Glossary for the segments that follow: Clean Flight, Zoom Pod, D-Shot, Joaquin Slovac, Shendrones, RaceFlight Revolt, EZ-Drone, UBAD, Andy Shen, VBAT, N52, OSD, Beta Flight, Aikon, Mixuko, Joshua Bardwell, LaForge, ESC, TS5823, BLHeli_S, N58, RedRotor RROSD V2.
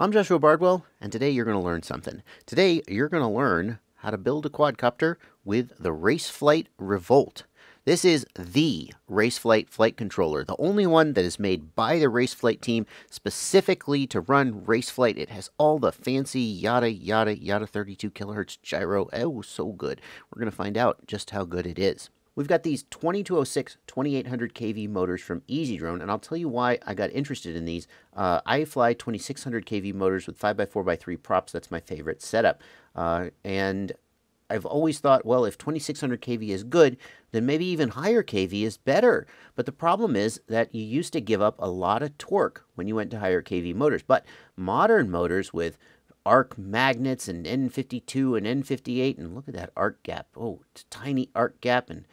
I'm Joshua Bardwell, and today you're going to learn something. Today you're going to learn how to build a quadcopter with the RaceFlight Revolt. This is the RaceFlight flight controller, the only one that is made by the RaceFlight team specifically to run RaceFlight. It has all the fancy yada yada yada 32 kilohertz gyro. Oh, so good. We're going to find out just how good it is. We've got these 2206 2800 kV motors from EZ-Drone, and I'll tell you why I got interested in these. I fly 2600 kV motors with 5x4x3 props. That's my favorite setup. And I've always thought, well, if 2600 kV is good, then maybe even higher kV is better. But the problem is that you used to give up a lot of torque when you went to higher kV motors. But modern motors with arc magnets and N52 and N58, and look at that arc gap. Oh, it's a tiny arc gap, and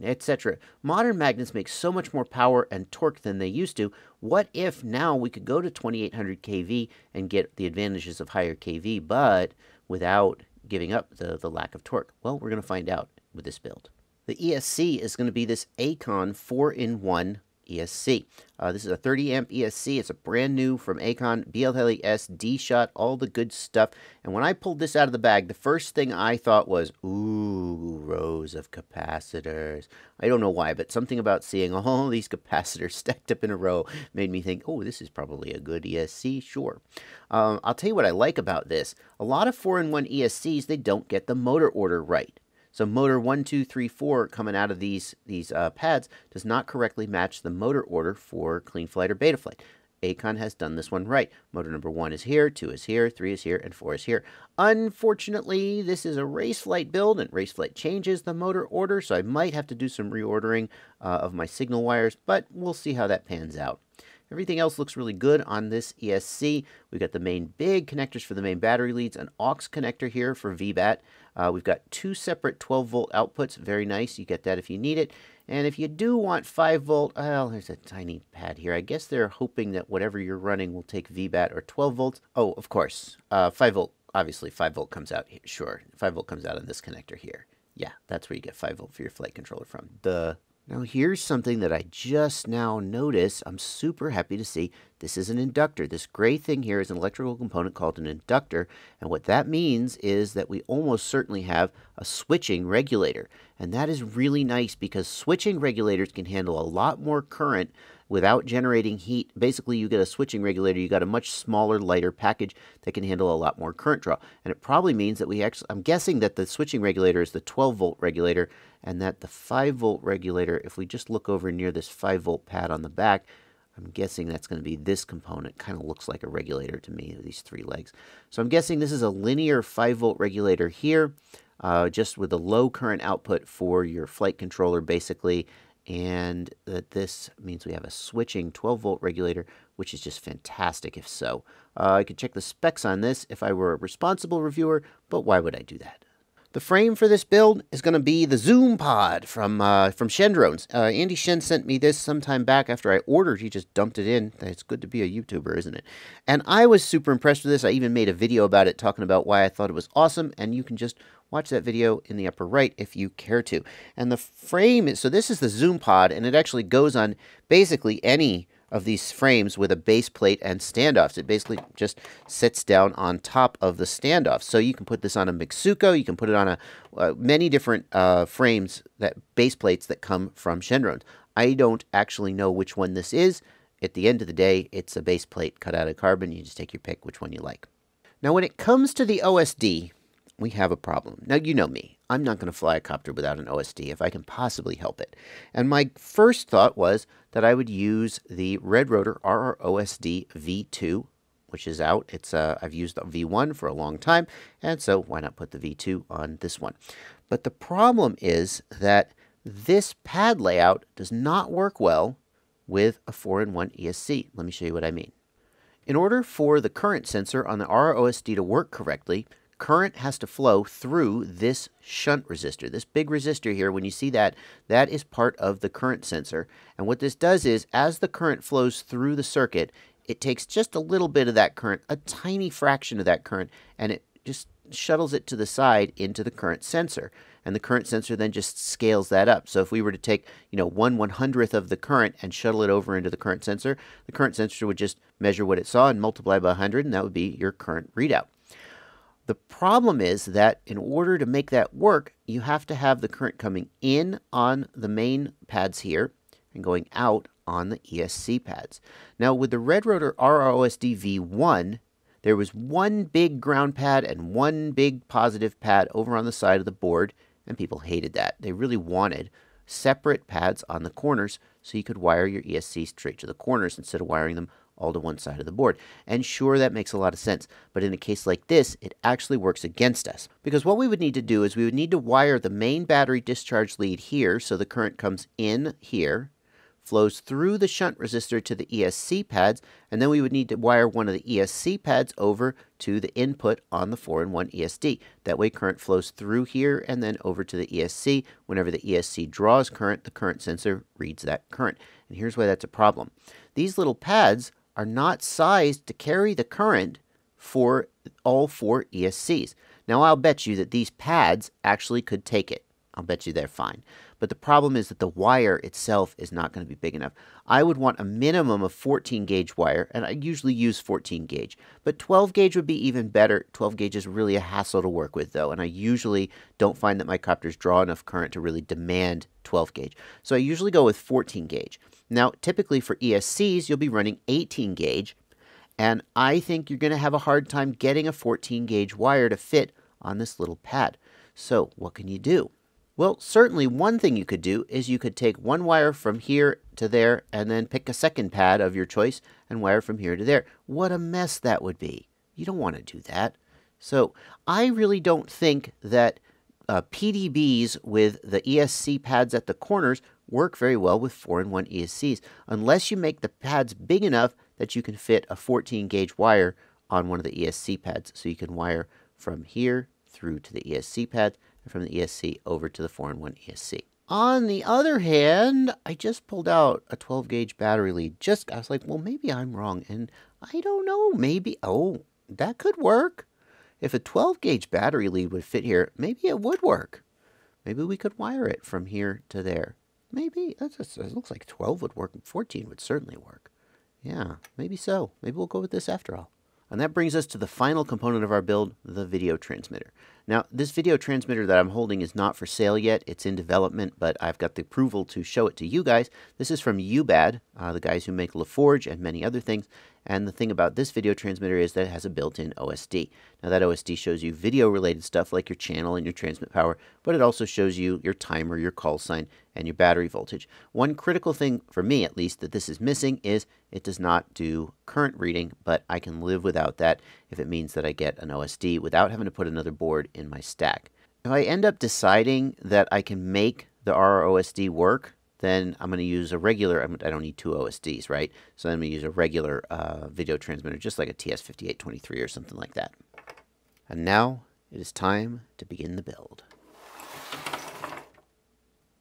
etc. Modern magnets make so much more power and torque than they used to. What if now we could go to 2800 kV and get the advantages of higher kV, but without giving up the lack of torque? Well, we're going to find out with this build. The ESC is going to be this Aikon 4-in-1 ESC. This is a 30 amp ESC. It's a brand new from Aikon, BLHeli_S, D-Shot, all the good stuff. And when I pulled this out of the bag, the first thing I thought was, ooh, rows of capacitors. I don't know why, but something about seeing all these capacitors stacked up in a row made me think, oh, this is probably a good ESC, sure. I'll tell you what I like about this. A lot of 4-in-1 ESCs, they don't get the motor order right. So motor 1, 2, 3, 4 coming out of these pads does not correctly match the motor order for Clean Flight or Beta Flight. Aikon has done this one right. Motor number 1 is here, 2 is here, 3 is here, and 4 is here. Unfortunately, this is a RaceFlight build, and RaceFlight changes the motor order, so I might have to do some reordering of my signal wires, but we'll see how that pans out. Everything else looks really good on this ESC. We've got the main big connectors for the main battery leads, an aux connector here for VBAT. We've got two separate 12-volt outputs. Very nice. You get that if you need it. And if you do want 5-volt, well, there's a tiny pad here. I guess they're hoping that whatever you're running will take VBAT or 12 volts. Oh, of course, 5-volt. Obviously, 5-volt comes out here. Sure, 5-volt comes out in this connector here. Yeah, that's where you get 5-volt for your flight controller from. Now here's something that I just now noticed. I'm super happy to see. This is an inductor. This gray thing here is an electrical component called an inductor. And what that means is that we almost certainly have a switching regulator. And that is really nice because switching regulators can handle a lot more current without generating heat. Basically, you get a switching regulator, you got a much smaller, lighter package that can handle a lot more current draw. And it probably means that we actually, I'm guessing that the switching regulator is the 12-volt regulator, and that the 5-volt regulator, if we just look over near this 5-volt pad on the back, I'm guessing that's going to be this component. Kind of looks like a regulator to me, these three legs. So I'm guessing this is a linear 5-volt regulator here, just with a low current output for your flight controller, basically. And that this means we have a switching 12-volt regulator, which is just fantastic if so. I could check the specs on this if I were a responsible reviewer, but why would I do that? The frame for this build is going to be the Zoom Pod from Shendrones. Andy Shen sent me this sometime back after I ordered. He just dumped it in. It's good to be a YouTuber, isn't it? And I was super impressed with this. I even made a video about it talking about why I thought it was awesome. And you can just watch that video in the upper right if you care to. And the frame is, so this is the Zoom Pod, and it actually goes on basically any of these frames with a base plate and standoffs. It basically just sits down on top of the standoff. So you can put this on a Mixuko, you can put it on a many different frames, that base plates that come from Shendrones. I don't actually know which one this is. At the end of the day, it's a base plate cut out of carbon. You just take your pick which one you like. Now, when it comes to the OSD, we have a problem. Now, you know me. I'm not going to fly a copter without an OSD if I can possibly help it. And my first thought was that I would use the RedRotor RROSD V2, which is out. It's I've used the V1 for a long time, and so why not put the V2 on this one? But the problem is that this pad layout does not work well with a 4-in-1 ESC. Let me show you what I mean. In order for the current sensor on the RROSD to work correctly, current has to flow through this shunt resistor. This big resistor here, when you see that is part of the current sensor. And what this does is, as the current flows through the circuit, it takes just a little bit of that current, a tiny fraction of that current, and it just shuttles it to the side into the current sensor. and the current sensor then just scales that up. So if we were to take, you know, 1/100th of the current and shuttle it over into the current sensor would just measure what it saw and multiply by 100, and that would be your current readout. The problem is that in order to make that work, you have to have the current coming in on the main pads here and going out on the ESC pads. Now with the RedRotor RROSD V1, there was one big ground pad and one big positive pad over on the side of the board, and people hated that. They really wanted separate pads on the corners so you could wire your ESC straight to the corners instead of wiring them all to one side of the board. And sure, that makes a lot of sense, but in a case like this, it actually works against us, because what we would need to do is we would need to wire the main battery discharge lead here, so the current comes in here, flows through the shunt resistor to the ESC pads, and then we would need to wire one of the ESC pads over to the input on the 4-in-1 ESD. That way current flows through here and then over to the ESC. Whenever the ESC draws current, the current sensor reads that current. And here's why that's a problem. These little pads are not sized to carry the current for all four ESCs. Now, I'll bet you that these pads actually could take it. I'll bet you they're fine. But the problem is that the wire itself is not going to be big enough. I would want a minimum of 14 gauge wire, and I usually use 14 gauge, but 12 gauge would be even better. 12 gauge is really a hassle to work with though, and I usually don't find that my copters draw enough current to really demand 12 gauge. So I usually go with 14 gauge. Now, typically for ESCs, you'll be running 18 gauge, and I think you're going to have a hard time getting a 14 gauge wire to fit on this little pad. So what can you do? Well, certainly one thing you could do is you could take one wire from here to there and then pick a second pad of your choice and wire from here to there. What a mess that would be. You don't want to do that. So I really don't think that PDBs with the ESC pads at the corners work very well with 4-in-1 ESCs unless you make the pads big enough that you can fit a 14 gauge wire on one of the ESC pads. So you can wire from here through to the ESC pads, from the ESC over to the 4-in-1 ESC. On the other hand, I just pulled out a 12 gauge battery lead. I was like, well, maybe I'm wrong. And I don't know, maybe, oh, that could work. If a 12 gauge battery lead would fit here, maybe it would work. Maybe we could wire it from here to there. Maybe, it looks like 12 would work and 14 would certainly work. Yeah, maybe so. Maybe we'll go with this after all. And that brings us to the final component of our build, the video transmitter. Now, this video transmitter that I'm holding is not for sale yet. It's in development, but I've got the approval to show it to you guys. This is from UBAD, the guys who make LaForge and many other things. And the thing about this video transmitter is that it has a built-in OSD. Now, that OSD shows you video-related stuff like your channel and your transmit power, but it also shows you your timer, your call sign, and your battery voltage. One critical thing, for me at least, that this is missing is it does not do current reading, but I can live without that if it means that I get an OSD without having to put another board in my stack. If I end up deciding that I can make the RROSD work, then I'm going to use a regular, I don't need two OSDs, right? So I'm going to use a regular video transmitter, just like a TS5823 or something like that. And now it is time to begin the build.